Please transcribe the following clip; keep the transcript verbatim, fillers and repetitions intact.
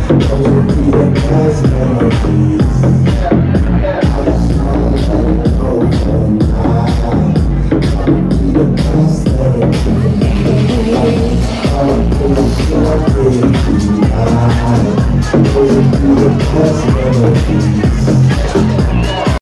I will be the best.